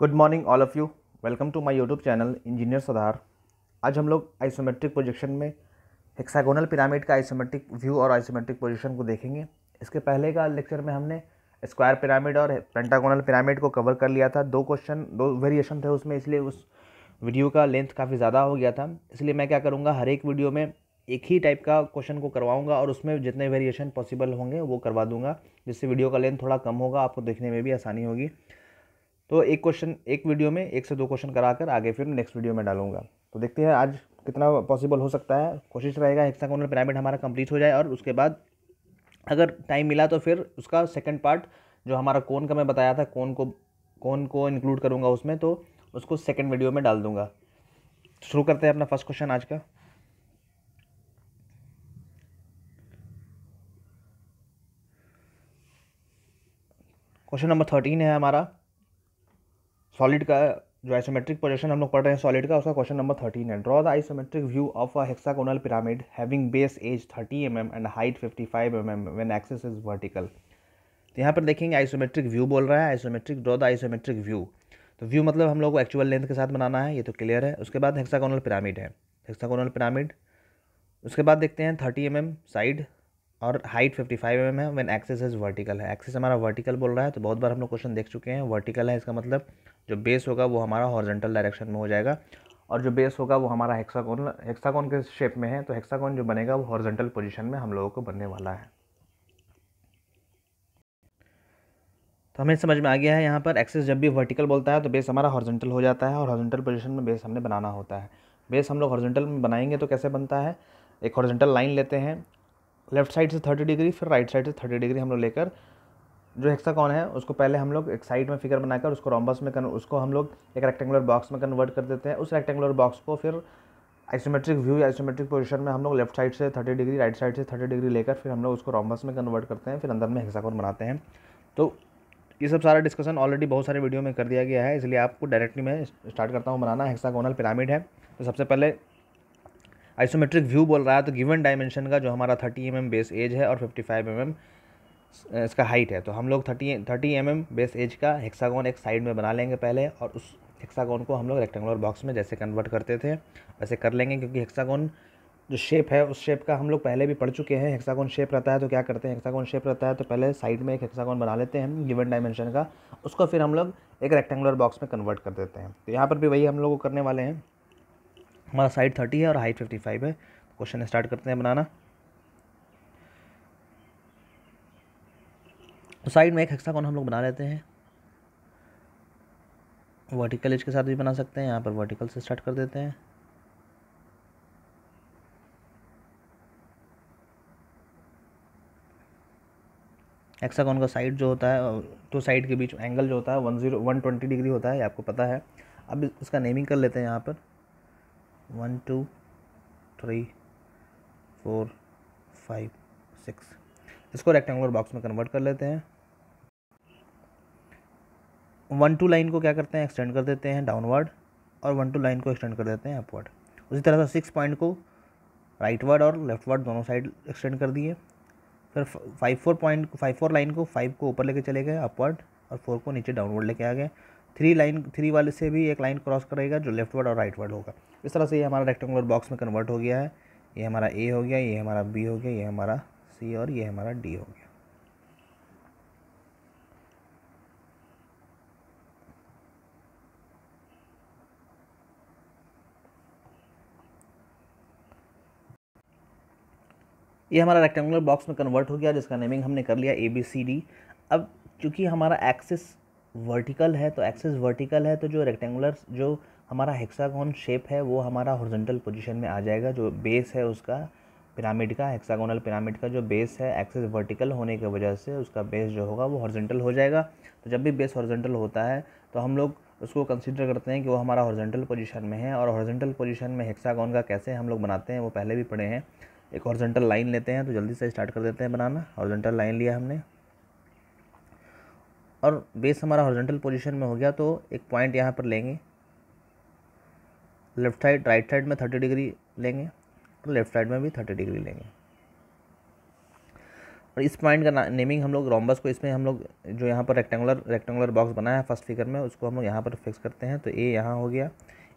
Good morning all of you, welcome to my YouTube channel engineer Sudhar. आज हम लोग isometric projection में hexagonal pyramid का आइसोमेट्रिक व्यू और आइसोमेट्रिक पोजीशन को देखेंगे। इसके पहले का लेक्चर में हमने स्क्वायर पिरामिड और पेंटागोनल पिरामिड को कवर कर लिया था। दो वेरिएशन थे उसमें, इसलिए उस वीडियो का लेंथ काफ़ी ज़्यादा हो गया था। इसलिए मैं क्या करूँगा, हर एक वीडियो में एक ही टाइप का क्वेश्चन को करवाऊँगा और उसमें जितने वेरिएशन पॉसिबल होंगे वो करवा दूँगा, जिससे वीडियो का लेंथ थोड़ा कम होगा, आपको देखने में भी आसानी होगी। तो एक वीडियो में 1 से 2 क्वेश्चन कराकर आगे फिर नेक्स्ट वीडियो में डालूंगा। तो देखते हैं आज कितना पॉसिबल हो सकता है। कोशिश रहेगा हेक्सागोनल पिरामिड हमारा कंप्लीट हो जाए और उसके बाद अगर टाइम मिला तो फिर उसका सेकंड पार्ट जो हमारा कोन का मैं बताया था, कोन को इंक्लूड करूँगा उसमें, तो उसको सेकेंड वीडियो में डाल दूँगा। शुरू करते हैं अपना फर्स्ट क्वेश्चन आज का। क्वेश्चन नंबर 13 है हमारा। सॉलिड का जो आइसोमेट्रिक पोजीशन हम लोग पढ़ रहे हैं सॉलिड का, उसका क्वेश्चन नंबर 13 है। Draw the isometric view of a hexagonal pyramid having base edge 30 mm and height 55 mm when axis is vertical. तो यहाँ पर देखेंगे आइसोमेट्रिक व्यू बोल रहा है, isometric draw the isometric view. तो व्यू मतलब हम लोग को एक्चुअल लेंथ के साथ बनाना है, ये तो क्लियर है। उसके बाद हेक्सागोनल पिरामिड है, हेक्सागोनल पिरामिड। उसके बाद देखते हैं 30 mm साइड और हाइट 55 mm है व्हेन एक्सिस इज वर्टिकल है। एक्सिस हमारा वर्टिकल बोल रहा है, तो बहुत बार हम लोग क्वेश्चन देख चुके हैं वर्टिकल है, इसका मतलब जो बेस होगा वो हमारा हॉरिजॉन्टल डायरेक्शन में हो जाएगा और जो बेस होगा वो हमारा हेक्सागोन के शेप में है, तो हेक्सागोन जो बनेगा वो हॉरिजॉन्टल पोजीशन में हम लोगों को बनने वाला है। तो हमें समझ में आ गया है, यहाँ पर एक्सिस जब भी वर्टिकल बोलता है तो बेस हमारा हॉरिजॉन्टल हो जाता है और हॉरिजॉन्टल पोजीशन में बेस हमने बनाना होता है। बेस हम लोग हॉरिजॉन्टल में बनाएंगे तो कैसे बनता है, एक हॉरिजॉन्टल लाइन लेते हैं लेफ्ट साइड से 30 डिग्री, फिर राइट साइड से 30 डिग्री हम लोग लेकर जो हेक्सागोन है उसको पहले हम लोग एक साइड में फिगर बनाकर उसको रोम्बस में उसको हम लोग एक रेक्टेंगुलर बॉक्स में कन्वर्ट कर देते हैं। उस रेक्टेंगुलर बॉक्स को फिर आइसोमेट्रिक व्यू या आइसोमेट्रिक पोजीशन में हम लोग लेफ्ट साइड से 30 डिग्री, राइट साइड से 30 डिग्री लेकर फिर हम लोग उसको रोम्बस में कन्वर्ट करते हैं, फिर अंदर में हेक्सागोन बनाते हैं। तो ये सब सारा डिस्कशन ऑलरेडी बहुत सारे वीडियो में कर दिया गया है, इसलिए आपको डायरेक्टली मैं स्टार्ट करता हूँ बनाना। हेक्सागोनल पिरामिड है तो सबसे पहले आइसोमेट्रिक व्यू बोल रहा है, तो गिवन डायमेंशन का जो हमारा 30 mm बेस एज है और 55 mm इसका हाइट है, तो हम लोग 30 mm बेस एज का हेक्सागोन एक साइड में बना लेंगे पहले और उस हेक्सागोन को हम लोग रेक्टेंगुलर बॉक्स में जैसे कन्वर्ट करते थे वैसे कर लेंगे, क्योंकि हेक्सागोन जो शेप है उस शेप का हम लोग पहले भी पढ़ चुके हैं। हेक्सागोन शेप रहता है तो क्या करते हैं, हेक्सागोन शेप रहता है तो पहले साइड में एक हेक्सागोन बना लेते हैं गिवन डायमेंशन का, उसको फिर हम लोग एक रेक्टेंगुलर बॉक्स में कन्वर्ट कर देते हैं। तो यहाँ पर भी वही हम लोग करने वाले हैं। हमारा साइड 30 है और हाइट 55 है। क्वेश्चन स्टार्ट करते हैं बनाना। तो साइड में एक हेक्सागोन हम लोग बना लेते हैं, वर्टिकल एज के साथ भी बना सकते हैं, यहाँ पर वर्टिकल से स्टार्ट कर देते हैं। हेक्सागोन का साइड जो होता है, तो साइड के बीच एंगल जो होता है 120 डिग्री होता है, आपको पता है। अब इसका नेमिंग कर लेते हैं, यहाँ पर 1 2 3 4 5 6 इसको रेक्टेंगुलर बॉक्स में कन्वर्ट कर लेते हैं। 1 2 लाइन को क्या करते हैं, एक्सटेंड कर देते हैं डाउनवर्ड और 1 2 लाइन को एक्सटेंड कर देते हैं अपवर्ड। उसी तरह से 6 पॉइंट को राइटवर्ड और लेफ्टवर्ड दोनों साइड एक्सटेंड कर दिए। फिर 5 4 लाइन को 5 को ऊपर लेके चले गए अपवर्ड और 4 को नीचे डाउनवर्ड लेके आ गए। 3 वाले से भी एक लाइन क्रॉस करेगा जो लेफ्टवर्ड और राइटवर्ड होगा। इस तरह से ये हमारा रेक्टेंगुलर बॉक्स में कन्वर्ट हो गया है। ये हमारा ए हो गया, ये हमारा बी हो गया, ये हमारा सी और ये हमारा डी हो गया। ये हमारा रेक्टेंगुलर बॉक्स में कन्वर्ट हो गया जिसका नेमिंग हमने कर लिया ए बी सी डी। अब चूंकि हमारा एक्सिस वर्टिकल है तो जो रेक्टेंगुलर जो हमारा हेक्सागोन शेप है वो हमारा हॉरिजॉन्टल पोजीशन में आ जाएगा। जो बेस है उसका पिरामिड का, हेक्सागोनल पिरामिड का जो बेस है एक्सिस वर्टिकल होने की वजह से उसका बेस जो होगा वो हॉरिजॉन्टल हो जाएगा। तो जब भी बेस हॉरिजॉन्टल होता है तो हम लोग उसको कंसीडर करते हैं कि वो हमारा हॉरिजॉन्टल पोजीशन में है। और हॉरिजॉन्टल पोजीशन में हेक्सागोन का कैसे हम लोग बनाते हैं वो पहले भी पढ़े हैं। एक हॉरिजॉन्टल लाइन लेते हैं, तो जल्दी से स्टार्ट कर देते हैं बनाना। हॉरिजॉन्टल लाइन लिया हमने और बेस हमारा हॉरिजॉन्टल पोजीशन में हो गया, तो एक पॉइंट यहाँ पर लेंगे लेफ्ट साइड, राइट साइड में 30 डिग्री लेंगे, लेफ्ट साइड में भी 30 डिग्री लेंगे। और इस पॉइंट का नेमिंग हम लोग रोम्बस को, इसमें हम लोग जो यहाँ पर रेक्टेंगुलर बॉक्स बनाया है फर्स्ट फिगर में, उसको हम लोग यहाँ पर फिक्स करते हैं। तो ए यहाँ हो गया।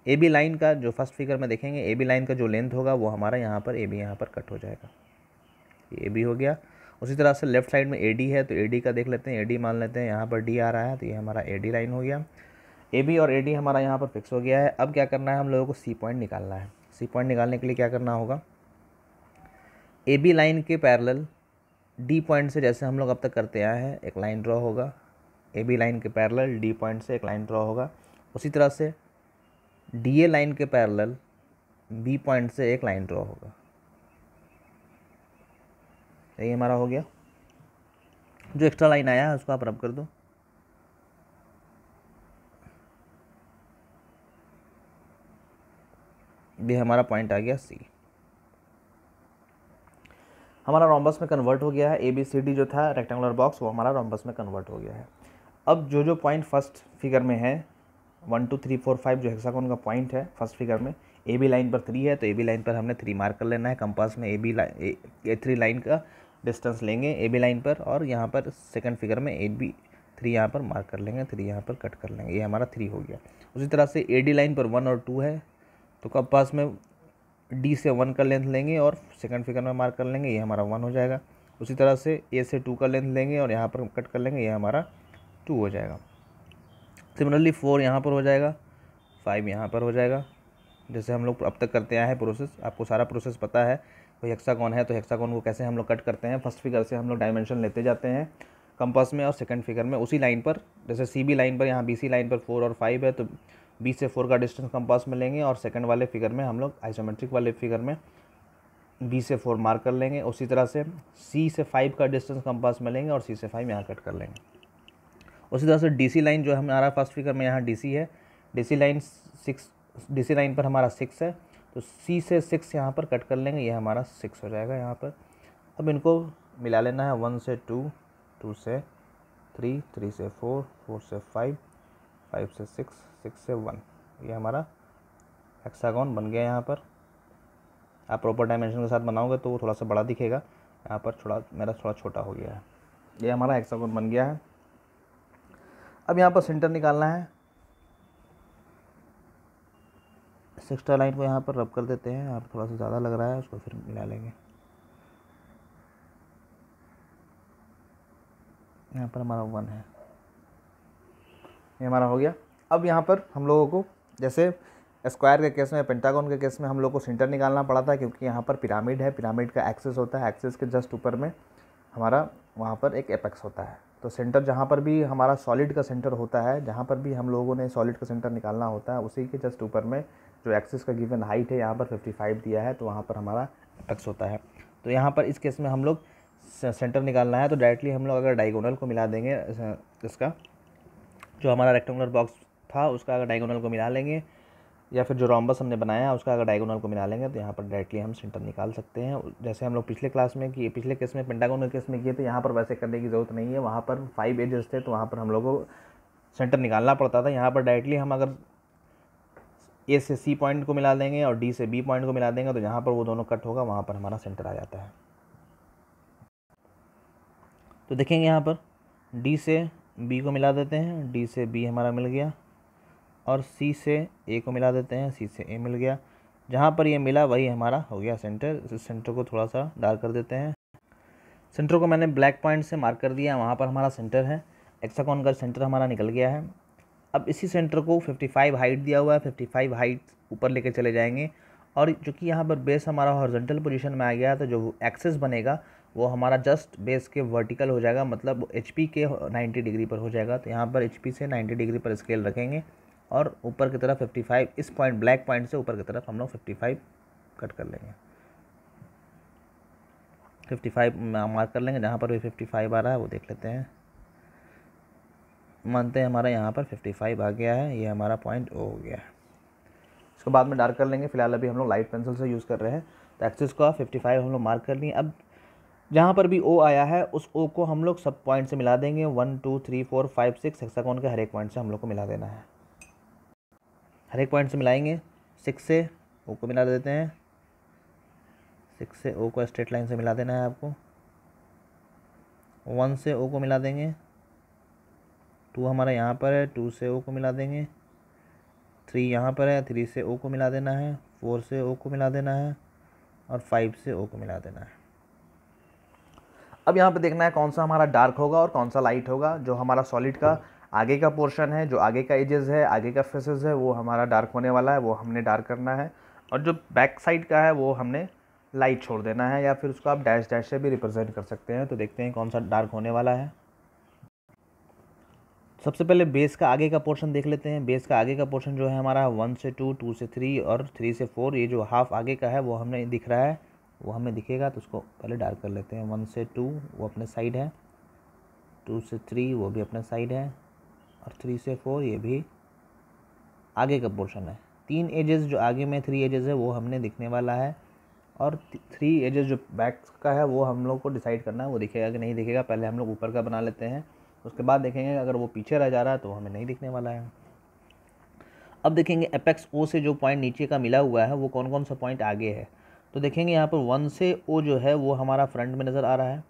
ए बी लाइन का जो फर्स्ट फिगर में देखेंगे ए बी लाइन का जो लेंथ होगा वो हमारा यहाँ पर ए बी यहाँ पर कट हो जाएगा। ए बी हो गया। उसी तरह से लेफ्ट साइड में ए डी है, तो ए डी का देख लेते हैं। ए डी मान लेते हैं, यहाँ पर डी आ रहा है, तो ये हमारा ए डी लाइन हो गया। ए बी और ए डी हमारा यहाँ पर फिक्स हो गया है। अब क्या करना है, हम लोगों को सी पॉइंट निकालना है। सी पॉइंट निकालने के लिए क्या करना होगा, ए बी लाइन के पैरेलल डी पॉइंट से, जैसे हम लोग अब तक करते आए हैं, एक लाइन ड्रॉ होगा। ए बी लाइन के पैरेलल डी पॉइंट से एक लाइन ड्रॉ होगा। उसी तरह से डी ए लाइन के पैरेलल बी पॉइंट से एक लाइन ड्रॉ होगा। ये हमारा हो गया। जो एक्स्ट्रा लाइन आया है उसको आप रब कर दो। ये हमारा पॉइंट आ गया सी। हमारा रोम्बस में कन्वर्ट हो गया है। ए बी सी डी जो था रेक्टेंगुलर बॉक्स, वो हमारा रोम्बस में कन्वर्ट हो गया है। अब जो जो पॉइंट फर्स्ट फिगर में है 1 2 3 4 5, जो हेक्सागोन का पॉइंट है फर्स्ट फिगर में, ए बी लाइन पर 3 है, तो ए बी लाइन पर हमने 3 मार्क कर लेना है कंपास में। ए बी लाइन 3 लाइन का डिस्टेंस लेंगे ए बी लाइन पर, और यहाँ पर सेकेंड फिगर में ए बी 3 यहाँ पर मार्क कर लेंगे, 3 यहाँ पर कट कर लेंगे। ये हमारा 3 हो गया। उसी तरह से ए डी लाइन पर 1 और 2 है, तो कंपास में डी से 1 का लेंथ लेंगे और सेकंड फिगर में मार्क कर लेंगे, ये हमारा 1 हो जाएगा। उसी तरह से ए से 2 का लेंथ लेंगे और यहाँ पर कट कर लेंगे, ये हमारा 2 हो जाएगा। सिमिलरली 4 यहाँ पर हो जाएगा, 5 यहाँ पर हो जाएगा। जैसे हम लोग अब तक करते आए हैं प्रोसेस, आपको सारा प्रोसेस पता है। कोई हेक्सागोन है तो हेक्सागोन को कैसे हम लोग कट करते हैं, फर्स्ट फिगर से हम लोग डायमेंशन लेते जाते हैं कंपास में, और सेकंड फिगर में उसी लाइन पर, जैसे सी बी लाइन पर, यहाँ बी सी लाइन पर 4 और 5 है, तो बी से 4 का डिस्टेंस कंपास में लेंगे और सेकंड वाले फिगर में हम लोग आइसोमेट्रिक वाले फिगर में बी से 4 मार्क कर लेंगे। उसी तरह से सी से 5 का डिस्टेंस कंपास में लेंगे और सी से 5 यहाँ कट कर लेंगे। उसी तरह से डी सी लाइन जो हमारा फर्स्ट फिगर में, यहाँ डी सी है, D C line 6, D C line पर हमारा 6 है, तो सी से 6 यहाँ पर कट कर लेंगे, ये हमारा 6 हो जाएगा यहाँ पर। अब इनको मिला लेना है 1 से 2 2 से 3 3 से 4 4 से 5 5 से 6 6 से 1। ये हमारा हेक्सागोन बन गया। यहाँ पर आप प्रॉपर डायमेंशन के साथ बनाओगे तो वो थोड़ा सा बड़ा दिखेगा, यहाँ पर थोड़ा मेरा थोड़ा छोटा हो गया है। ये हमारा हेक्सागोन बन गया है। अब यहाँ पर सेंटर निकालना है। एक्स्ट्रा लाइन को यहाँ पर रब कर देते हैं, यहाँ पर थोड़ा सा ज़्यादा लग रहा है, उसको फिर मिला लेंगे। यहाँ पर हमारा 1 है, ये हमारा हो गया। अब यहाँ पर हम लोगों को, जैसे स्क्वायर के केस में, पेंटागन के केस में हम लोगों को सेंटर निकालना पड़ा था, क्योंकि यहाँ पर पिरामिड है, पिरामिड का एक्सेस होता है, एक्सेस के जस्ट ऊपर में हमारा वहाँ पर एक एपेक्स होता है। तो सेंटर जहाँ पर भी हमारा सॉलिड का सेंटर होता है, जहाँ पर भी हम लोगों ने सॉलिड का सेंटर निकालना होता है, उसी के जस्ट ऊपर में जो एक्सेस का गिवन हाइट है, यहाँ पर 55 दिया है, तो वहाँ पर हमारा एपेक्स होता है। तो यहाँ पर इस केस में हम लोग सेंटर निकालना है, तो डायरेक्टली हम लोग अगर डायगोनल को मिला देंगे, इसका जो हमारा रेक्टेंगुलर बॉक्स था उसका अगर डायगोनल को मिला लेंगे, या फिर जो रोम्बस हमने बनाया है उसका अगर डायगोनल को मिला लेंगे, तो यहाँ पर डायरेक्टली हम सेंटर निकाल सकते हैं। जैसे हम लोग पिछले क्लास में किए, पिछले केस में पेंटागोनल केस में किए थे, यहाँ पर वैसे करने की ज़रूरत नहीं है। वहाँ पर 5 एजेस थे, तो वहाँ पर हम लोगों को सेंटर निकालना पड़ता था। यहाँ पर डायरेक्टली हम अगर ए से सी पॉइंट को मिला देंगे और डी से बी पॉइंट को मिला देंगे, तो यहाँ पर वो दोनों कट होगा, वहाँ पर हमारा सेंटर आ जाता है। तो देखेंगे यहाँ पर डी से बी को मिला देते हैं, डी से बी हमारा मिल गया, और सी से ए को मिला देते हैं, सी से ए मिल गया। जहाँ पर ये मिला वही हमारा हो गया सेंटर। इस सेंटर को थोड़ा सा डार्क कर देते हैं। सेंटर को मैंने ब्लैक पॉइंट से मार्क कर दिया, वहाँ पर हमारा सेंटर है। हेक्सागोन का सेंटर हमारा निकल गया है। अब इसी सेंटर को 55 हाइट दिया हुआ है, 55 हाइट ऊपर लेके चले जाएंगे, और चूँकि यहाँ पर बेस हमारा हॉरिजॉन्टल पोजीशन में आ गया, तो जो एक्सेस बनेगा वो हमारा जस्ट बेस के वर्टिकल हो जाएगा, मतलब एचपी के 90 डिग्री पर हो जाएगा। तो यहाँ पर एचपी से 90 डिग्री पर स्केल रखेंगे और ऊपर की तरफ 55, इस पॉइंट ब्लैक पॉइंट से ऊपर की तरफ हम लोग 55 कट कर लेंगे, 55 मार्क कर लेंगे। जहाँ पर भी 55 आ रहा है वो देख लेते हैं, मानते हैं हमारा यहाँ पर 55 आ गया है। ये हमारा पॉइंट ओ हो गया है। इसको बाद में डार्क कर लेंगे, फिलहाल अभी हम लोग लाइट पेंसिल से यूज़ कर रहे हैं। तो एक्सिस को 55 हम लोग मार्क कर लिए। अब जहाँ पर भी ओ आया है उस ओ को हम लोग सब पॉइंट से मिला देंगे, 1 2 3 4 5 6, हेक्सागोन के हर एक पॉइंट से हम लोग को मिला देना है। हर एक पॉइंट से मिलाएंगे, 6 से ओ को मिला देते हैं, 6 से ओ को स्ट्रेट लाइन से मिला देना है आपको, वन से ओ को मिला देंगे, टू हमारा यहाँ पर है, टू से ओ को मिला देंगे, थ्री यहाँ पर है, थ्री से ओ को मिला देना है, फोर से ओ को मिला देना है और फाइव से ओ को मिला देना है। अब यहाँ पे देखना है कौन सा हमारा डार्क होगा और कौन सा लाइट होगा। जो हमारा सॉलिड का आगे का पोर्शन है, जो आगे का एजेस है, आगे का फेसेस है, वो हमारा डार्क होने वाला है, वो हमने डार्क करना है। और जो बैक साइड का है वो हमने लाइट छोड़ देना है, या फिर उसको आप डैश डैश से भी रिप्रेजेंट कर सकते हैं। तो देखते हैं कौन सा डार्क होने वाला है। सबसे पहले बेस का आगे का पोर्शन देख लेते हैं। बेस का आगे का पोर्शन जो है हमारा वन से टू, टू से थ्री और थ्री से फोर, ये जो हाफ आगे का है वो हमने दिख रहा है, वो हमें दिखेगा तो उसको पहले डार्क कर लेते हैं। वन से टू वो अपने साइड है, टू से थ्री वो भी अपने साइड है और थ्री से फोर ये भी आगे का पोर्शन है। तीन एजेस जो आगे में थ्री एजेस है वो हमने दिखने वाला है और थ्री एजेस जो बैक का है वो हम लोग को डिसाइड करना है, वो दिखेगा कि नहीं दिखेगा। पहले हम लोग ऊपर का बना लेते हैं, उसके बाद देखेंगे अगर वो पीछे रह जा रहा है तो हमें नहीं दिखने वाला है। अब देखेंगे एपेक्स ओ से जो पॉइंट नीचे का मिला हुआ है वो कौन कौन सा पॉइंट आगे है। तो देखेंगे यहाँ पर वन से ओ जो है वो हमारा फ्रंट में नज़र आ रहा है,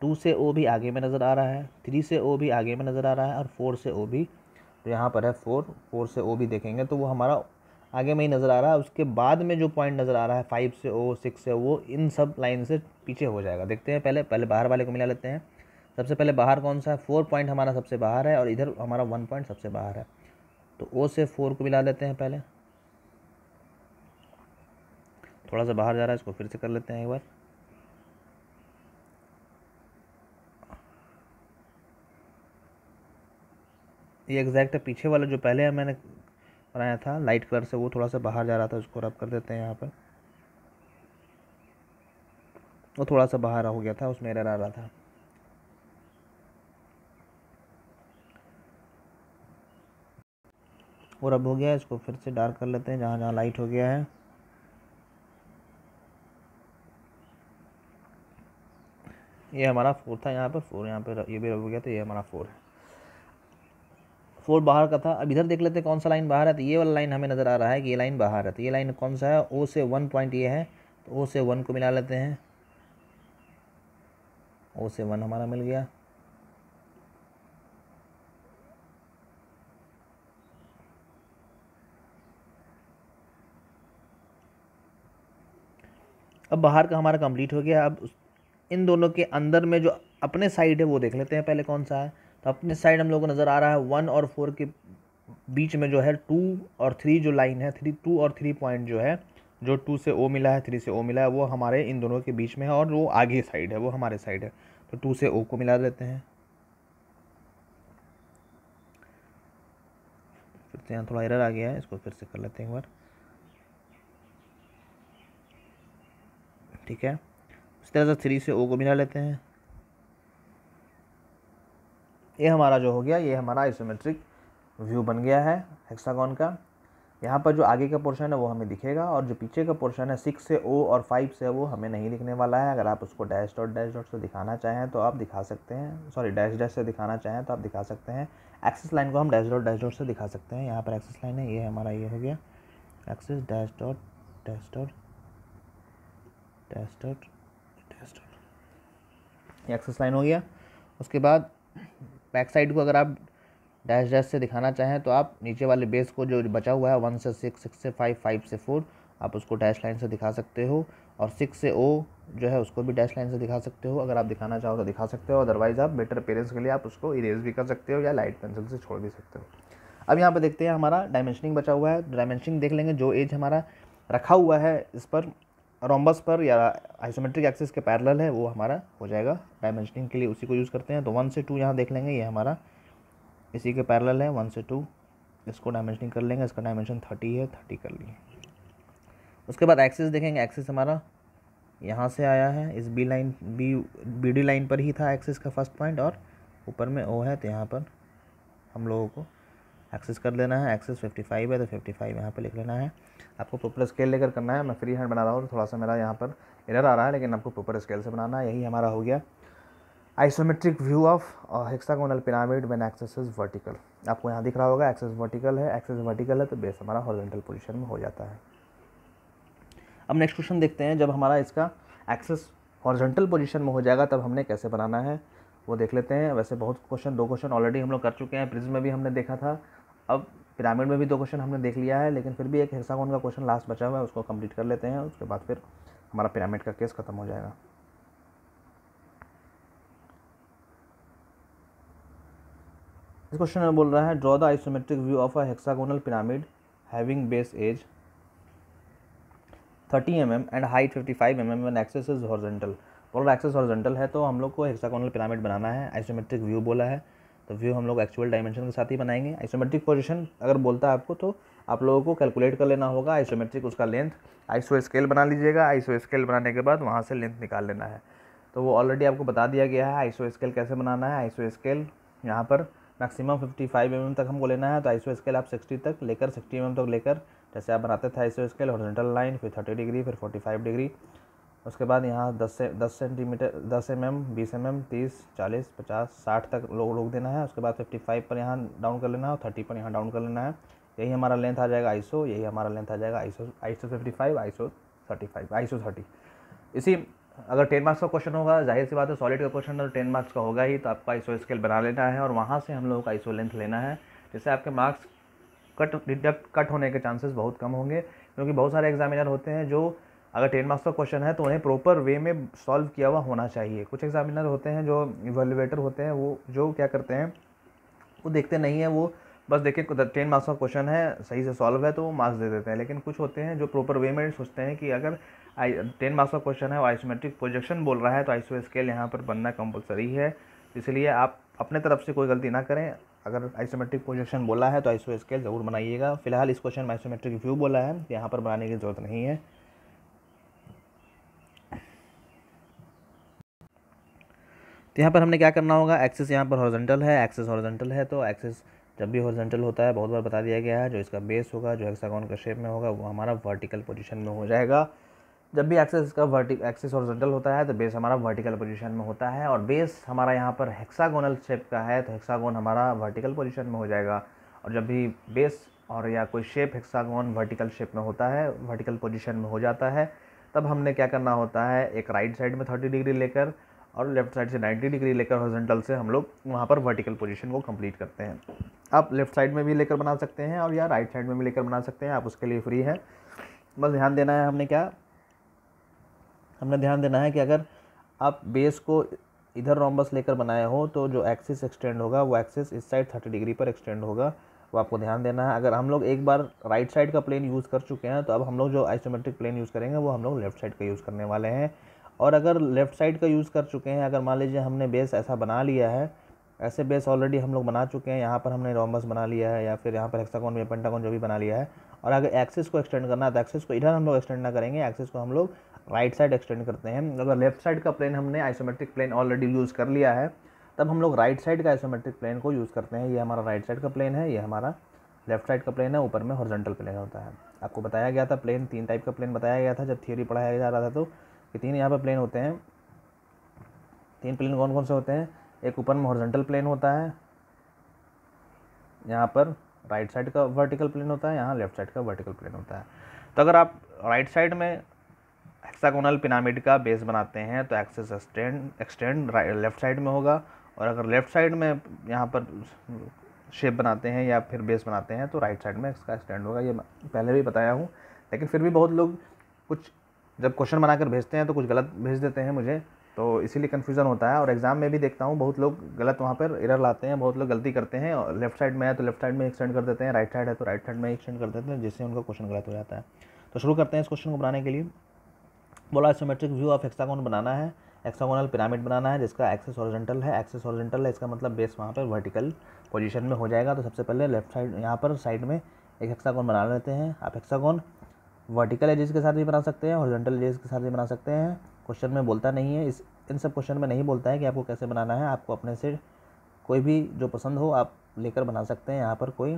टू से ओ भी आगे में नज़र आ रहा है, थ्री से ओ भी आगे में नज़र आ रहा है और फोर से ओ भी, तो यहाँ पर है फोर, फोर से ओ भी देखेंगे तो वो हमारा आगे में ही नज़र आ रहा है। उसके बाद में जो पॉइंट नज़र आ रहा है फाइव से ओ, सिक्स से ओ, इन सब लाइन से पीछे हो जाएगा। देखते हैं पहले बाहर वाले को मिला लेते हैं। सबसे पहले बाहर कौन सा है? फोर पॉइंट हमारा सबसे बाहर है और इधर हमारा वन पॉइंट सबसे बाहर है, तो ओ से फोर को मिला लेते हैं। पहले थोड़ा सा बाहर जा रहा है, इसको फिर से कर लेते हैं एक बार। ये एग्जैक्ट है, पीछे वाला जो पहले मैंने बनाया था लाइट कलर से वो थोड़ा सा बाहर जा रहा था, उसको रब कर देते हैं। यहाँ पर वो थोड़ा सा बाहर हो गया था, उसमें एरर आ रहा था। वो रब हो गया, इसको फिर से डार्क कर लेते हैं जहाँ जहाँ लाइट हो गया है। ये हमारा फोर था, यहाँ पर फोर, यहाँ पर ये भी रब हो गया तो ये हमारा फोर है, फोर बाहर का था। अब इधर देख लेते हैं कौन सा लाइन बाहर है। तो ये वाला लाइन हमें नज़र आ रहा है कि ये लाइन बाहर है, तो ये लाइन कौन सा है? ओ से वन पॉइंट ये है, तो ओ से वन को मिला लेते हैं। ओ से वन हमारा मिल गया। अब बाहर का हमारा कंप्लीट हो गया। अब इन दोनों के अंदर में जो अपने साइड है वो देख लेते हैं पहले कौन सा है। तो अपने साइड हम लोगों को नज़र आ रहा है वन और फोर के बीच में जो है टू और थ्री जो लाइन है, थ्री, टू और थ्री पॉइंट जो है, जो टू से ओ मिला है, थ्री से ओ मिला है, वो हमारे इन दोनों के बीच में है और वो आगे साइड है, वो हमारे साइड है। तो टू से ओ को मिला देते हैं, फिर से यहाँ थोड़ा एरर आ गया है, इसको फिर से कर लेते हैं एक बार। ठीक है, इस तरह से थ्री से ओ को मिला लेते हैं। ये हमारा जो हो गया, ये हमारा आइसोमेट्रिक व्यू बन गया है हेक्सागॉन का। यहाँ पर जो आगे का पोर्शन है वो हमें दिखेगा और जो पीछे का पोर्शन है सिक्स से ओ और फाइव से वो हमें नहीं दिखने वाला है। अगर आप उसको डैश डॉट से दिखाना चाहें तो आप दिखा सकते हैं, सॉरी डैश डैश से दिखाना चाहें तो आप दिखा सकते हैं। एक्सिस लाइन को हम डैश डॉट से दिखा सकते हैं। यहाँ पर एक्सिस लाइन है, ये हमारा ये हो गया एक्सिस डैश डॉट ये एक्सेस लाइन हो गया। उसके बाद बैक साइड को अगर आप डैश डैश से दिखाना चाहें तो आप नीचे वाले बेस को जो बचा हुआ है वन से सिक्स, सिक्स से फाइव, फाइव से फोर, आप उसको डैश लाइन से दिखा सकते हो और सिक्स से ओ जो है उसको भी डैश लाइन से दिखा सकते हो। अगर आप दिखाना चाहो तो दिखा सकते हो, अदरवाइज़ आप बेटर अपेयरेंस के लिए आप उसको इरेज भी कर सकते हो या लाइट पेंसिल से छोड़ भी सकते हो। अब यहाँ पर देखते हैं हमारा डायमेंशनिंग बचा हुआ है। डायमेंशनिंग देख लेंगे। जो एज हमारा रखा हुआ है इस पर रोम्बस पर या आइसोमेट्रिक एक्सिस के पैरेलल है वो हमारा हो जाएगा। डायमेंशनिंग के लिए उसी को यूज़ करते हैं। तो वन से टू यहाँ देख लेंगे, ये हमारा इसी के पैरेलल है वन से टू, इसको डायमेंशनिंग कर लेंगे। इसका डायमेंशन 30 है, 30 कर लिए। उसके बाद एक्सिस देखेंगे। एक्सिस हमारा यहाँ से आया है, इस B line B D line पर ही था एक्सिस का फर्स्ट पॉइंट और ऊपर में ओ है, तो यहाँ पर हम लोगों को एक्सेस कर लेना है। एक्सेस 55 है तो 55 यहाँ पर लिख लेना है। आपको प्रॉपर स्केल लेकर करना है। मैं फ्री हैंड बना रहा हूँ तो थोड़ा सा मेरा यहाँ पर एरर आ रहा है, लेकिन आपको प्रॉपर स्केल से बनाना है। यही हमारा हो गया isometric view of hexagonal pyramid when axis is vertical. आपको यहाँ दिख रहा होगा एक्सेस वर्टिकल है, एक्सेस वर्टिकल है तो बेस हमारा हॉरिजॉन्टल पोजिशन में हो जाता है। अब नेक्स्ट क्वेश्चन देखते हैं। जब हमारा इसका एक्सेस हॉरिजॉन्टल पोजिशन में हो जाएगा तब हमने कैसे बनाना है। वो देख लेते हैं। वैसे बहुत क्वेश्चन, दो क्वेश्चन ऑलरेडी हम लोग कर चुके हैं, प्रिज्म में भी हमने देखा था, अब पिरामिड में भी दो क्वेश्चन हमने देख लिया है, लेकिन फिर भी एक हेक्सागोन का क्वेश्चन लास्ट बचा हुआ है, उसको कंप्लीट कर लेते हैं, उसके बाद फिर हमारा पिरामिड का केस खत्म हो जाएगा। इस क्वेश्चन में बोल रहा है draw the isometric view of a hexagonal pyramid having base edge 30 mm and height 55 mm and axis is horizontal. बोल रहा है एक्सेस हॉरिजॉन्टल है, तो हम लोग को हेक्सागोनल पिरामिड बनाना है, आइसोमेट्रिक व्यू बोला है, तो व्यू हम लोग एक्चुअल डायमेंशन के साथ ही बनाएंगे। आइसोमेट्रिक पोजीशन अगर बोलता है आपको तो आप लोगों को कैलकुलेट कर लेना होगा आइसोमेट्रिक, उसका लेंथ आइसो स्केल बना लीजिएगा, आइसो स्केल बनाने के बाद वहाँ से लेंथ निकाल लेना है। तो वो ऑलरेडी आपको बता दिया गया है आइसो स्केल कैसे बनाना है। आइसो स्केल यहाँ पर मैक्सिमम 55 mm तक हमको लेना है, तो आइसो स्केल आप 60 तक लेकर 60 mm तक लेकर जैसे आप बनाते थे आइसो स्केल, हॉरिजॉन्टल लाइन, फिर 30 डिग्री, फिर 45 डिग्री, उसके बाद यहाँ 10 सेंटीमीटर, 10 mm, 20 mm, 30, 40, 50, 60 तक रोक देना है। उसके बाद 55 पर यहाँ डाउन कर लेना है, 30 पर यहाँ डाउन कर लेना है। यही हमारा लेंथ आ जाएगा आइसो, यही हमारा लेंथ आ जाएगा आइसो 55, आइसो 35, आइसो 30। इसी अगर 10 मार्क्स का क्वेश्चन होगा, जाहिर सी बात है सॉलिड का क्वेश्चन तो 10 मार्क्स का होगा ही, तो आपका आइसो स्केल बना लेना है और वहाँ से हम लोगों का आइसो लेंथ लेना है, जिससे आपके मार्क्स कट होने के चांसेस बहुत कम होंगे, क्योंकि बहुत सारे एग्जामिनर होते हैं जो अगर 10 मार्क्स का क्वेश्चन है तो उन्हें प्रॉपर वे में सॉल्व किया हुआ होना चाहिए। कुछ एग्जामिनर होते हैं जो इवेल्युएटर होते हैं, वो जो क्या करते हैं वो देखते नहीं है, वो बस देखें 10 मार्क्स का क्वेश्चन है, सही से सॉल्व है तो मार्क्स दे देते हैं। लेकिन कुछ होते हैं जो प्रॉपर वे में सोचते हैं कि अगर 10 मार्क्स का क्वेश्चन है और आइसोमेट्रिक प्रोजेक्शन बोल रहा है तो आइसो स्केल यहाँ पर बनना कंपलसरी है, इसलिए आप अपने तरफ से कोई गलती ना करें। अगर आइसोमेट्रिक प्रोजेक्शन बोला है तो आइसो स्केल ज़रूर बनाइएगा। फिलहाल इस क्वेश्चन में आइसोमेट्रिक व्यू बोला है, यहाँ पर बनाने की ज़रूरत नहीं है। तो यहाँ पर हमने क्या करना होगा, एक्सेस यहाँ पर हॉरिजॉन्टल है, एक्सेस हॉरिजॉन्टल है, तो एक्सेस जब भी हॉरिजॉन्टल होता है, बहुत बार बता दिया गया है, जो इसका बेस होगा, जो हेक्सागोन का शेप में होगा, वो हमारा वर्टिकल पोजीशन में हो जाएगा। जब भी एक्सेस का एक्सेस हॉरिजॉन्टल होता है तो बेस हमारा वर्टिकल पोजीशन में होता है, और बेस हमारा यहाँ पर हेक्सागोनल शेप का है तो हेक्सागोन हमारा वर्टिकल पोजीशन में हो जाएगा। और जब भी बेस और या कोई शेप हेक्सागोन वर्टिकल शेप में होता है, वर्टिकल पोजीशन में हो जाता है, तब हमने क्या करना होता है, एक राइट साइड में 30 डिग्री लेकर और लेफ्ट साइड से 90 डिग्री लेकर हॉरिजॉन्टल से हम लोग वहाँ पर वर्टिकल पोजीशन को कंप्लीट करते हैं। आप लेफ्ट साइड में भी लेकर बना सकते हैं और या राइट साइड में भी लेकर बना सकते हैं, आप उसके लिए फ्री है। बस ध्यान देना है हमने ध्यान देना है कि अगर आप बेस को इधर रोम्बस लेकर बनाए हो तो जो एक्सिस एक्सटेंड होगा वो एक्सिस इस साइड 30 डिग्री पर एक्सटेंड होगा, वो आपको ध्यान देना है। अगर हम लोग एक बार राइट साइड का प्लेन यूज़ कर चुके हैं तो अब हम लोग जो आइसोमेट्रिक प्लेन यूज़ करेंगे वो हम लोग लेफ्ट साइड का यूज़ करने वाले हैं। और अगर लेफ़्ट साइड का यूज़ कर चुके हैं, अगर मान लीजिए हमने बेस ऐसा बना लिया है, ऐसे बेस ऑलरेडी हम लोग बना चुके हैं, यहाँ पर हमने रोम्बस बना लिया है या फिर यहाँ पर हेक्सागोन या पेंटागोन जो भी बना लिया है, और अगर एक्सिस को एक्सटेंड करना है तो एक्सिस को इधर हम लोग एक्सटेंड ना करेंगे, एक्सिस को हम लोग राइट साइड एक्सटेंड करते हैं। अगर लेफ्ट साइड का प्लेन हमने आइसोमेट्रिक प्लेन ऑलरेडी यूज़ कर लिया है तब हम लोग राइट साइड का आइसोमेट्रिक प्लेन को यूज़ करते हैं। ये हमारा राइट साइड का प्लेन है, ये हमारा लेफ्ट साइड का प्लेन है, ऊपर में हॉरिजॉन्टल प्लेन होता है। आपको बताया गया था प्लेन 3 टाइप का प्लेन बताया गया था जब थियोरी पढ़ाया जा रहा था, तो 3 यहाँ पर प्लेन होते हैं। 3 प्लेन कौन कौन से होते हैं, एक ऊपर में हॉरिजॉन्टल प्लेन होता है, यहाँ पर राइट साइड का वर्टिकल प्लेन होता है, यहाँ लेफ्ट साइड का वर्टिकल प्लेन होता है। तो अगर आप राइट साइड में हेक्सागोनल पिरामिड का बेस बनाते हैं तो एक्सिस एक्सटेंड लेफ्ट साइड में होगा, और अगर लेफ्ट साइड में यहाँ पर शेप बनाते हैं या फिर बेस बनाते हैं तो राइट साइड में इसका एक्सटेंड होगा। ये पहले भी बताया हूँ, लेकिन फिर भी बहुत लोग कुछ जब क्वेश्चन बनाकर भेजते हैं तो कुछ गलत भेज देते हैं मुझे, तो इसीलिए कन्फ्यूज़न होता है। और एग्ज़ाम में भी देखता हूँ बहुत लोग गलत वहाँ पर एरर लाते हैं, बहुत लोग गलती करते हैं, और लेफ्ट साइड में है तो लेफ्ट साइड में एक्सटेंड कर देते हैं, राइट साइड है तो राइट साइड में एक्सटेंड कर देते हैं, जिससे उनका क्वेश्चन गलत हो जाता है। तो शुरू करते हैं इस क्वेश्चन को बनाने के लिए। बोला आइसोमेट्रिक व्यू ऑफ हेक्सागोन बनाना है, हेक्सागोनल पिरामिड बनाना है जिसका एक्सेस हॉरिजॉन्टल है, एक्सेस हॉरिजॉन्टल है इसका मतलब बेस वहाँ पर वर्टिकल पोजीशन में हो जाएगा। तो सबसे पहले लेफ्ट साइड यहाँ पर साइड में एक हेक्सागोन बना लेते हैं। आप हेक्सागोन वर्टिकल एजेस के साथ भी बना सकते हैं, हॉरिजॉन्टल एजेस के साथ भी बना सकते हैं। क्वेश्चन में बोलता नहीं है, इन सब क्वेश्चन में नहीं बोलता है कि आपको कैसे बनाना है, आपको अपने से कोई भी जो पसंद हो आप लेकर बना सकते हैं, यहाँ पर कोई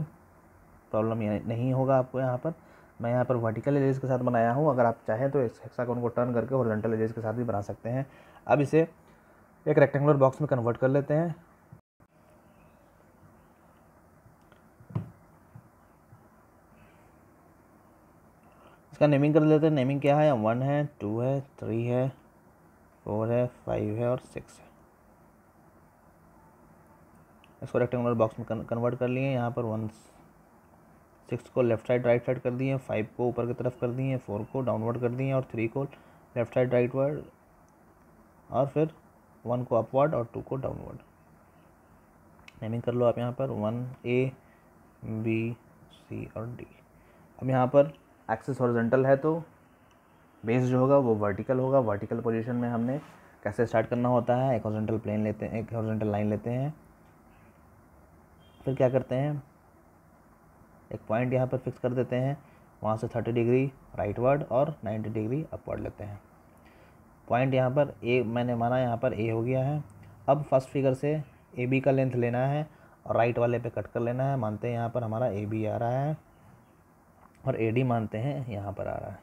प्रॉब्लम नहीं होगा आपको। यहाँ पर मैं यहाँ पर वर्टिकल एजेस के साथ बनाया हूँ, अगर आप चाहें तो इस हेक्सागोन को टर्न करके हॉरिजॉन्टल एजेस के साथ भी बना सकते हैं। अब इसे एक रेक्टेंगुलर बॉक्स में कन्वर्ट कर लेते हैं। इसका नेमिंग कर लेते हैं, नेमिंग क्या है, 1 है, 2 है, 3 है, 4 है, 5 है और 6 है। इसको रेक्टेंगुलर बॉक्स में कन्वर्ट कर लिए। यहाँ पर 1 6 को लेफ्ट साइड राइट साइड कर दिए, 5 को ऊपर की तरफ कर दिए, 4 को डाउनवर्ड कर दिए और 3 को लेफ्ट साइड राइट वर्ड और फिर 1 को अपवर्ड और 2 को डाउनवर्ड। नेमिंग कर लो आप यहाँ पर 1 A B C और D। अब यहाँ पर एक्सिस हॉरिजॉन्टल है तो बेस जो होगा वो वर्टिकल होगा। वर्टिकल पोजीशन में हमने कैसे स्टार्ट करना होता है, एक हॉरिजॉन्टल प्लेन लेते हैं, एक हॉरिजॉन्टल लाइन लेते हैं, फिर क्या करते हैं एक पॉइंट यहाँ पर फिक्स कर देते हैं, वहाँ से 30 डिग्री राइट वर्ड और 90 डिग्री अपवर्ड लेते हैं। पॉइंट यहाँ पर ए मैंने माना यहाँ पर ए हो गया है। अब फर्स्ट फिगर से ए बी का लेंथ लेना है और राइट वाले पे कट कर लेना है। मानते हैं यहाँ पर हमारा ए बी आ रहा है और ए डी मानते हैं यहाँ पर आ रहा है।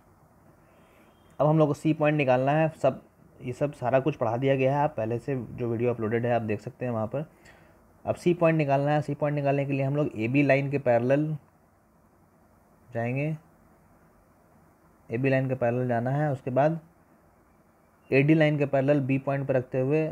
अब हम लोग को सी पॉइंट निकालना है। सब ये सब सारा कुछ पढ़ा दिया गया है, आप पहले से जो वीडियो अपलोडेड है आप देख सकते हैं वहाँ पर। अब सी पॉइंट निकालना है। सी पॉइंट निकालने के लिए हम लोग ए बी लाइन के पैरेलल जाएंगे, ए बी लाइन के पैरेलल जाना है। उसके बाद ए डी लाइन के पैरेलल बी पॉइंट पर रखते हुए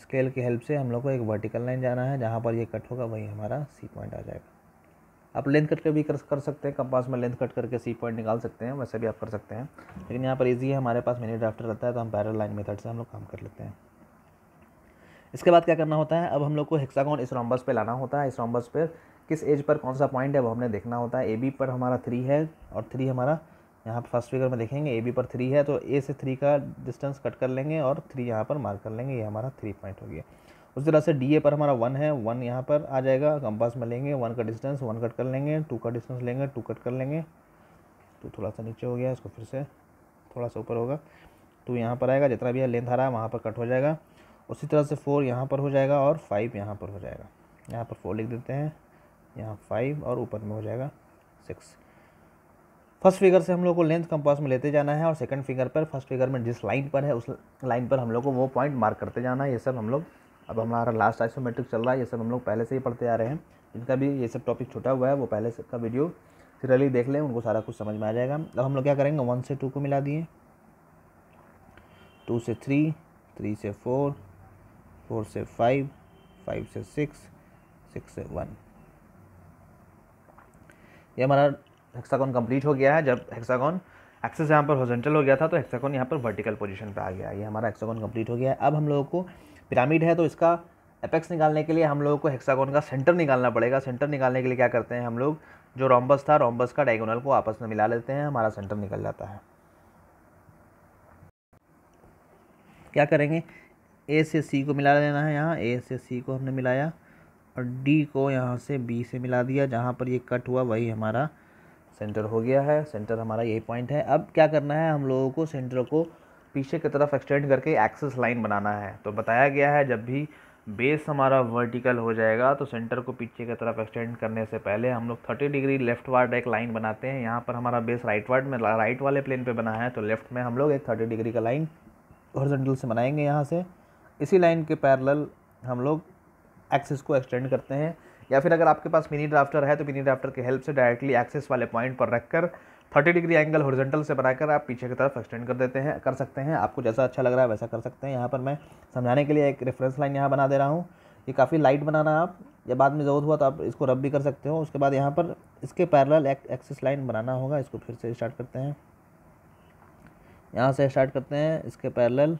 स्केल की हेल्प से हम लोग को एक वर्टिकल लाइन जाना है, जहाँ पर ये कट होगा वही हमारा सी पॉइंट आ जाएगा। आप लेंथ कट कर भी कर सकते हैं, कंपास में लेंथ कट करके सी पॉइंट निकाल सकते हैं, वैसे भी आप कर सकते हैं, लेकिन यहाँ पर इजी है, हमारे पास मिनी ड्राफ्टर रहता है तो हम पैरेलल लाइन मेथड से हम लोग काम कर लेते हैं। इसके बाद क्या करना होता है, अब हम लोग को हेक्सागोन इस रोम्बस पर लाना होता है। इस रोम्बस पर किस एज पर कौन सा पॉइंट है वो हमने देखना होता है। ए बी पर हमारा 3 है और 3 हमारा यहाँ पर फर्स्ट फिगर में देखेंगे ए बी पर 3 है तो ए से 3 का डिस्टेंस कट कर लेंगे और 3 यहाँ पर मार्क कर लेंगे, ये हमारा 3 पॉइंट हो गया। उस तरह से डी ए पर हमारा 1 है, 1 यहाँ पर आ जाएगा। कंपास में लेंगे 1 का डिस्टेंस, 1 कट कर लेंगे, 2 का डिस्टेंस लेंगे, 2 कट कर लेंगे, 2 थोड़ा सा नीचे हो गया, इसको फिर से थोड़ा सा ऊपर होगा, 2 यहाँ पर आएगा, जितना भी है लेंथ आ रहा है वहाँ पर कट हो जाएगा। उसी तरह से 4 यहाँ पर हो जाएगा और 5 यहाँ पर हो जाएगा। यहाँ पर 4 लिख देते हैं, यहाँ 5 और ऊपर में हो जाएगा 6। फर्स्ट फिगर से हम लोग को लेंथ कंपास में लेते जाना है और सेकंड फिगर पर फर्स्ट फिगर में जिस लाइन पर है उस लाइन पर हम लोग को वो पॉइंट मार्क करते जाना है। ये सब हम लोग, अब हमारा लास्ट आइसोमेट्रिक चल रहा है, ये सब हम लोग पहले से ही पढ़ते आ रहे हैं, इनका भी ये सब टॉपिक छूटा हुआ है, वो पहले से का वीडियो सीरियली देख लें, उनको सारा कुछ समझ में आ जाएगा। अब हम लोग क्या करेंगे, 1 से 2 को मिला दिए, 2 से 3, 3 से 4, 4 से 5, 5 से 6, 6 से 1। ये हमारा हेक्सागोन कंप्लीट हो गया है। जब हेक्सागोन एक्सिस यहाँ पर हॉरिजॉन्टल हो गया था तो हेक्सागोन यहाँ पर वर्टिकल पोजीशन पे आ गया। ये हमारा हेक्सागोन कंप्लीट हो गया है। अब हम लोगों को पिरामिड है तो इसका एपेक्स निकालने के लिए हम लोगों को हेक्सागोन का सेंटर निकालना पड़ेगा। सेंटर निकालने के लिए क्या करते हैं हम लोग, जो रोम्बस था रोम्बस का डायगोनल को आपस में मिला लेते हैं, हमारा सेंटर निकल जाता है। क्या करेंगे, ए से सी को मिला लेना है। यहाँ ए से सी को हमने मिलाया और डी को यहाँ से बी से मिला दिया, जहाँ पर ये कट हुआ वही हमारा सेंटर हो गया है। सेंटर हमारा यही पॉइंट है। अब क्या करना है, हम लोगों को सेंटर को पीछे की तरफ एक्सटेंड करके एक्सिस लाइन बनाना है। तो बताया गया है जब भी बेस हमारा वर्टिकल हो जाएगा तो सेंटर को पीछे की तरफ एक्सटेंड करने से पहले हम लोग 30 डिग्री लेफ्ट वार्ड एक लाइन बनाते हैं। यहाँ पर हमारा बेस राइट वार्ड में, राइट वाले प्लेन पर बना है तो लेफ्ट में हम लोग एक 30 डिग्री का लाइन हॉरिजॉन्टल से बनाएंगे। यहाँ से इसी लाइन के पैरेलल हम लोग एक्सिस को एक्सटेंड करते हैं, या फिर अगर आपके पास मिनी ड्राफ्टर है तो मिनी ड्राफ्टर के हेल्प से डायरेक्टली एक्सिस वाले पॉइंट पर रखकर 30 डिग्री एंगल हॉरिजॉन्टल से बनाकर आप पीछे की तरफ एक्सटेंड कर देते हैं, कर सकते हैं। आपको जैसा अच्छा लग रहा है वैसा कर सकते हैं। यहाँ पर मैं समझाने के लिए एक रेफरेंस लाइन यहाँ बना दे रहा हूँ, ये काफ़ी लाइट बनाना आप, या बाद में ज़रूरत हुआ तो आप इसको रब भी कर सकते हो। उसके बाद यहाँ पर इसके पैरेलल एक्सिस लाइन बनाना होगा। इसको फिर से स्टार्ट करते हैं, यहाँ से स्टार्ट करते हैं, इसके पैरेलल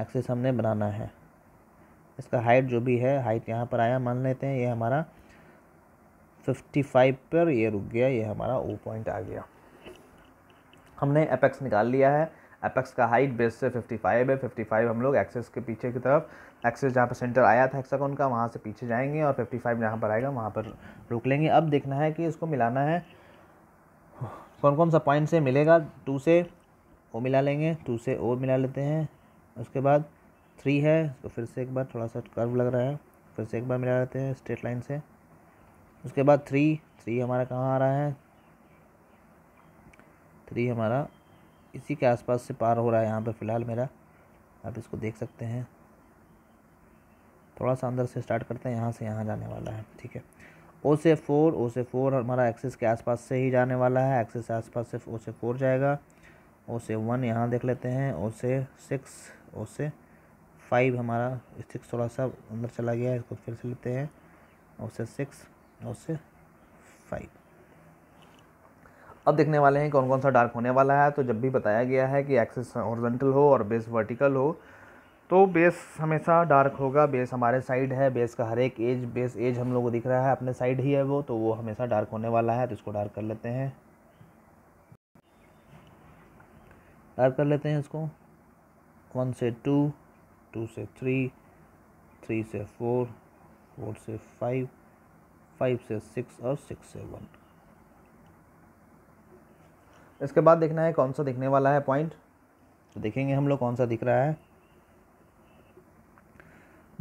एक्सिस हमने बनाना है। इसका हाइट जो भी है, हाइट यहाँ पर आया मान लेते हैं, ये हमारा 55 पर ये रुक गया, ये हमारा ओ पॉइंट आ गया। हमने एपेक्स निकाल लिया है, एपेक्स का हाइट बेस से 55 है। 55 हम लोग एक्सिस के पीछे की तरफ, एक्सिस जहाँ पर सेंटर आया था हेक्सागोन का वहाँ से पीछे जाएंगे और 55 जहाँ पर आएगा वहाँ पर रुक लेंगे। अब देखना है कि इसको मिलाना है, कौन कौन सा पॉइंट से मिलेगा। 2 से ओ मिला लेंगे, 2 से ओ मिला लेते हैं, उसके बाद 3 है तो फिर से एक बार, थोड़ा सा कर्व लग रहा है, फिर से एक बार मिला लेते हैं स्ट्रेट लाइन से। उसके बाद 3 हमारा कहाँ आ रहा है, 3 हमारा इसी के आसपास से पार हो रहा है यहाँ पर फ़िलहाल मेरा, आप इसको देख सकते हैं। थोड़ा सा अंदर से स्टार्ट करते हैं, यहाँ से यहाँ जाने वाला है, ठीक है। O से 4 हमारा एक्सिस के आसपास से ही जाने वाला है, एक्सिस के आसपास से O से 4 जाएगा। O से 1 यहाँ देख लेते हैं, O से 6, O से फाइव हमारा सिक्स थोड़ा सा अंदर चला गया, इसको फिर से लेते हैं और से सिक्स और से फाइव। अब देखने वाले हैं कौन कौन सा डार्क होने वाला है। तो जब भी बताया गया है कि एक्सिस हॉरिजॉन्टल हो और बेस वर्टिकल हो तो बेस हमेशा डार्क होगा। बेस हमारे साइड है, बेस का हर एक एज बेस एज हम लोग को दिख रहा है, अपने साइड ही है वो, तो वो हमेशा डार्क होने वाला है। तो इसको डार्क कर लेते हैं, इसको 1 से 2, 2 से 3, 3 से 4, 4 से 5, 5 से 6 और 6 से 1। इसके बाद देखना है कौन सा दिखने वाला है पॉइंट। तो देखेंगे हम लोग कौन सा दिख रहा है।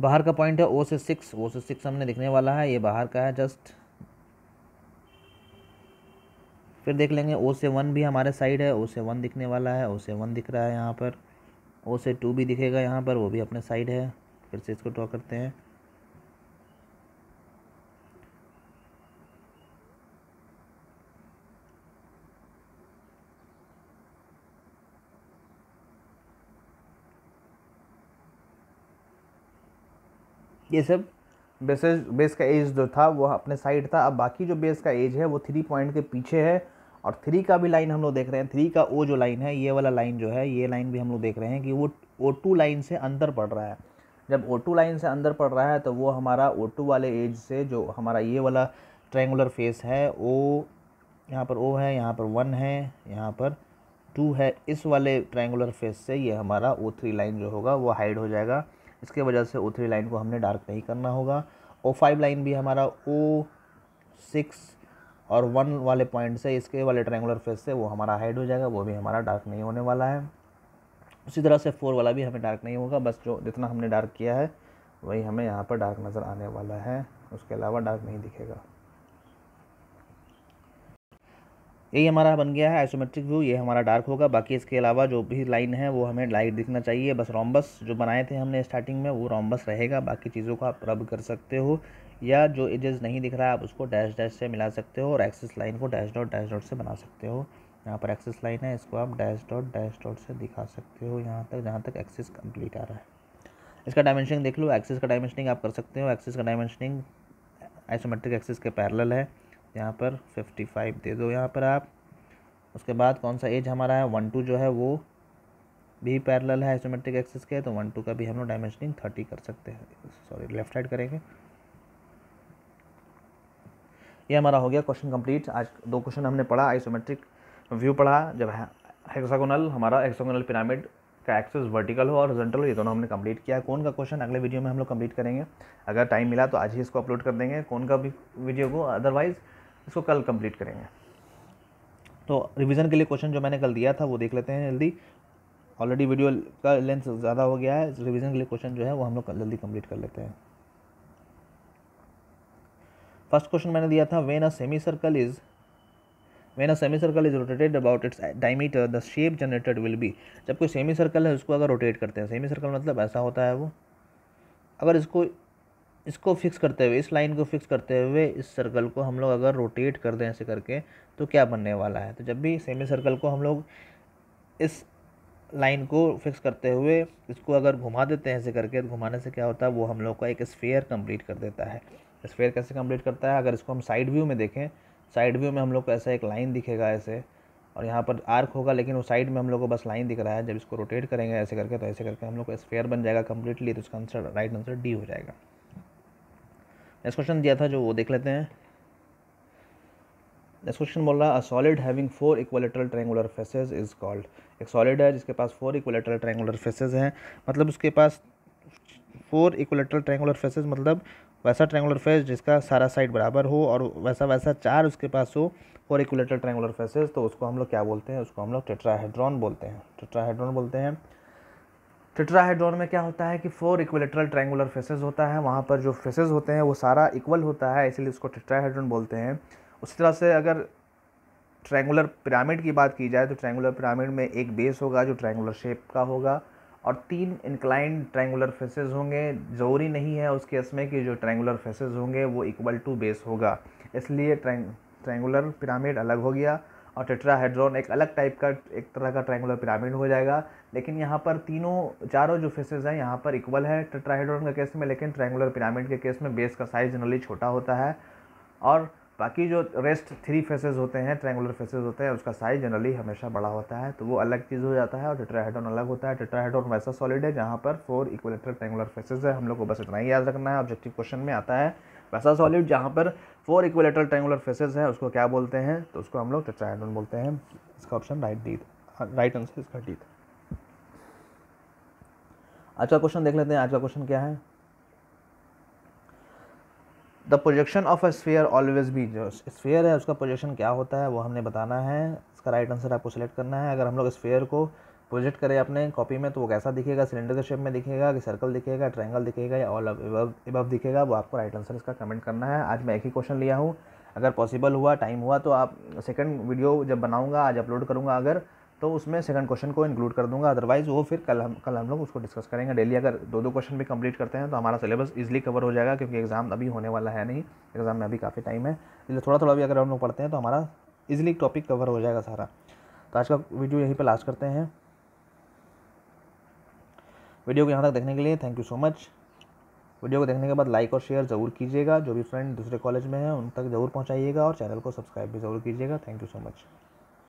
बाहर का पॉइंट है ओ से सिक्स हमने दिखने वाला है, ये बाहर का है जस्ट। फिर देख लेंगे O से 1 भी हमारे साइड है, O से 1 दिखने वाला है, O से 1 दिख रहा है यहाँ पर। O से 2 भी दिखेगा यहाँ पर, वो भी अपने साइड है। फिर से इसको ड्रॉ करते हैं। ये सब बेस का एज जो था वो अपने साइड था। अब बाकी जो बेस का एज है वो 3 पॉइंट के पीछे है, और 3 का भी लाइन हम लोग देख रहे हैं। 3 का ओ जो लाइन है, ये वाला लाइन जो है, ये लाइन भी हम लोग देख रहे हैं कि वो O2 लाइन से अंदर पड़ रहा है। जब O2 लाइन से अंदर पड़ रहा है तो वो हमारा O2 वाले एज से, जो हमारा ये वाला ट्रायंगुलर फेस है, ओ यहाँ पर O है, यहाँ पर 1 है, यहाँ पर 2 है, इस वाले ट्रायंगुलर फेस से ये हमारा O3 लाइन जो होगा वो हाइड हो जाएगा। इसके वजह से O3 लाइन को हमने डार्क नहीं करना होगा। O5 लाइन भी हमारा O6 और 1 वाले पॉइंट से, इसके वाले ट्रायंगुलर फेस से वो हमारा हाइड हो जाएगा, वो भी हमारा डार्क नहीं होने वाला है। उसी तरह से 4 वाला भी हमें डार्क नहीं होगा। बस जो जितना हमने डार्क किया है वही हमें यहाँ पर डार्क नज़र आने वाला है, उसके अलावा डार्क नहीं दिखेगा। यही हमारा बन गया है आइसोमेट्रिक व्यू, ये हमारा डार्क होगा। बाकी इसके अलावा जो भी लाइन है वो हमें लाइट दिखना चाहिए। बस रोम्बस जो बनाए थे हमने स्टार्टिंग में वो रोम्बस रहेगा, बाकी चीज़ों को आप रब कर सकते हो, या जो एजेस नहीं दिख रहा है आप उसको डैश डैश से मिला सकते हो, और एक्सिस लाइन को डैश डॉट से बना सकते हो। यहाँ पर एक्सिस लाइन है, इसको आप डैश डॉट से दिखा सकते हो यहाँ तक, जहाँ तक एक्सिस कम्प्लीट आ रहा है। इसका डायमेंशनिंग देख लो, एक्सिस का डायमेंशनिंग आप कर सकते हो। एक्सिस का डायमेंशनिंग आइसोमेट्रिक एक्सिस के पैरेलल है, यहाँ पर 55 दे दो यहाँ पर आप। उसके बाद कौन सा एज हमारा है, 1 2 जो है वो भी पैरेलल है आइसोमेट्रिक एक्सिस के, तो 1 2 का भी हम लोग डायमेंशनिंग 30 कर सकते हैं। सॉरी, लेफ्ट साइड करेंगे। ये हमारा हो गया क्वेश्चन कंप्लीट। आज 2 क्वेश्चन हमने पढ़ा, आइसोमेट्रिक व्यू पढ़ा, जब हेक्सागोनल हमारा हेक्सागोनल पिरामिड का एक्सेस वर्टिकल हो और हॉरिजॉन्टल हो, ये दोनों हमने कंप्लीट किया। कौन का क्वेश्चन अगले वीडियो में हम लोग कंप्लीट करेंगे, अगर टाइम मिला तो आज ही इसको अपलोड कर देंगे कौन का भी वीडियो को, अदरवाइज़ इसको कल कंप्लीट करेंगे। तो रिवीजन के लिए क्वेश्चन जो मैंने कल दिया था वो देख लेते हैं जल्दी, ऑलरेडी वीडियो का लेंथ ज़्यादा हो गया है। रिवीजन के लिए क्वेश्चन जो है वो हम लोग जल्दी कंप्लीट कर लेते हैं। फर्स्ट क्वेश्चन मैंने दिया था, when a semi circle is rotated about its diameter the shape generated will be. जब कोई सेमी सर्कल है उसको अगर रोटेट करते हैं, सेमी सर्कल मतलब ऐसा होता है वो, अगर इसको फिक्स करते हुए, इस लाइन को फिक्स करते हुए इस सर्कल को हम लोग अगर रोटेट कर दें ऐसे करके, तो क्या बनने वाला है। तो जब भी सेमी सर्कल को हम लोग इस लाइन को फिक्स करते हुए इसको अगर घुमा देते हैं ऐसे करके, तो घुमाने से क्या होता है, वो हम लोग का एक स्फीयर कंप्लीट कर देता है। स्फीयर कैसे कंप्लीट करता है, अगर इसको हम साइड व्यू में देखें, साइड व्यू में हम लोग को ऐसा एक लाइन दिखेगा ऐसे, और यहाँ पर आर्क होगा, लेकिन वो साइड में हम लोग को बस लाइन दिख रहा है। जब इसको रोटेट करेंगे ऐसे करके, तो ऐसे करके हम लोग को स्फीयर बन जाएगा कम्प्लीटली। तो इसका आंसर, राइट आंसर डी हो जाएगा। नेक्स्ट क्वेश्चन दिया था जो, वो देख लेते हैं। नेक्स्ट क्वेश्चन बोल रहा है, a solid having 4 equilateral triangular faces is called. एक सॉलिड है जिसके पास 4 इक्विलैटरल ट्रायंगुलर फेसेस हैं, मतलब उसके पास 4 इक्विलैटरल ट्रायंगुलर फेसेस, मतलब वैसा ट्रायंगुलर फेस जिसका सारा साइड बराबर हो, और वैसा 4 उसके पास हो, 4 इक्विलैटरल ट्रायंगुलर फेसेस। तो उसको हम लोग क्या बोलते हैं, उसको हम लोग टेट्राहेड्रॉन बोलते हैं। टेट्राहेड्रॉन में क्या होता है कि 4 इक्विलैटरल ट्रायंगुलर फेसेस होता है, वहाँ पर जो फेसेस होते हैं वो सारा इक्वल होता है, इसलिए उसको टेट्राहेड्रॉन बोलते हैं। उसी तरह से अगर ट्रायंगुलर पिरामिड की बात की जाए, तो ट्रायंगुलर पिरामिड में एक बेस होगा जो ट्रायंगुलर शेप का होगा, और 3 इंक्लाइंड ट्रायंगुलर फेसेस होंगे। ज़रूरी नहीं है उसके इसमें कि जो ट्रायंगुलर फेसेस होंगे वो इक्वल टू बेस होगा, इसलिए ट्रायंगुलर पिरामिड अलग हो गया, और टेट्राहेड्रॉन एक अलग टाइप का एक तरह का ट्रायंगुलर पिरामिड हो जाएगा। लेकिन यहाँ पर तीनों चारों जो फेसेस हैं यहाँ पर इक्वल है टेट्राहेड्रॉन के केस में, लेकिन ट्रायंगुलर पिरामिड के केस में बेस का साइज जनरली छोटा होता है और बाकी जो रेस्ट थ्री फेसेस होते हैं ट्रायंगुलर फेसेस होते हैं उसका साइज जनरली हमेशा बड़ा होता है, तो वो अलग चीज़ हो जाता है और टेट्राहेड्रॉन अलग होता है। टेट्राहेड्रॉन वैसा सॉलिड है जहाँ पर 4 इक्विलैटरल ट्रायंगुलर फेसेस है, हम लोग को बस इतना ही याद रखना है, ऑब्जेक्टिव क्वेश्चन में आता है। वैसा सॉलिड जहाँ पर 4 इक्विलैटरल ट्रायंगुलर फेसेस है उसको क्या बोलते हैं, तो उसको हम लोग टेट्राहेड्रॉन बोलते हैं। इसका ऑप्शन राइट आंसर इसका डी था। आज का क्वेश्चन देख लेते हैं, आज का क्वेश्चन क्या है। The projection of a sphere always be, जो स्फीयर है उसका प्रोजेक्शन क्या होता है वो हमने बताना है। इसका राइट आंसर आपको सिलेक्ट करना है। अगर हम लोग स्फीयर को प्रोजेक्ट करें अपने कॉपी में तो वो कैसा दिखेगा, सिलेंडर के शेप में दिखेगा कि सर्कल दिखेगा, ट्रायंगल दिखेगा या ऑल अबव दिखेगा, वो आपको राइट आंसर इसका कमेंट करना है। आज मैं एक ही क्वेश्चन लिया हूँ, अगर पॉसिबल हुआ टाइम हुआ तो आप सेकेंड वीडियो जब बनाऊँगा आज अपलोड करूँगा अगर तो उसमें सेकंड क्वेश्चन को इंक्लूड कर दूंगा, अदरवाइज़ वो फिर कल हम लोग उसको डिस्कस करेंगे। डेली अगर दो क्वेश्चन भी कंप्लीट करते हैं तो हमारा सिलेबस इजीली कवर हो जाएगा, क्योंकि एग्जाम अभी होने वाला है नहीं, एग्जाम में अभी काफ़ी टाइम है, इसलिए थोड़ा थोड़ा भी अगर हम लोग पढ़ते हैं तो हमारा इजीली टॉपिक कवर हो जाएगा सारा। तो आज का वीडियो यहीं पर लास्ट करते हैं। वीडियो को यहाँ तक देखने के लिए thank you so much. Video को देखने के बाद लाइक और शेयर ज़रूर कीजिएगा, जो भी फ्रेंड दूसरे कॉलेज में हैं उन तक ज़रूर पहुँचाइएगा और चैनल को सब्सक्राइब भी ज़रूर कीजिएगा। Thank you so much.